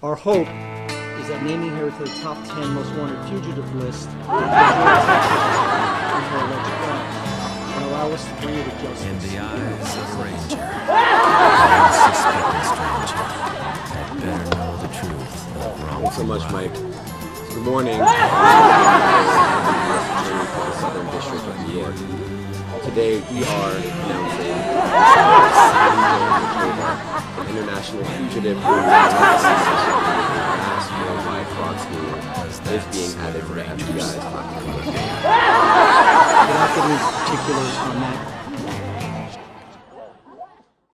Our hope is that naming her to the top 10 most wanted fugitive list will allow us to bring her to justice. In the eyes of Ranger, an unsuspecting stranger had better know the truth of wrong. Thanks so much, Mike. Good morning. For the Southern District of New York. Today we are announcing an international fugitive mass worldwide fraud scheme is being added to the FBI's population. Without getting into particulars on that,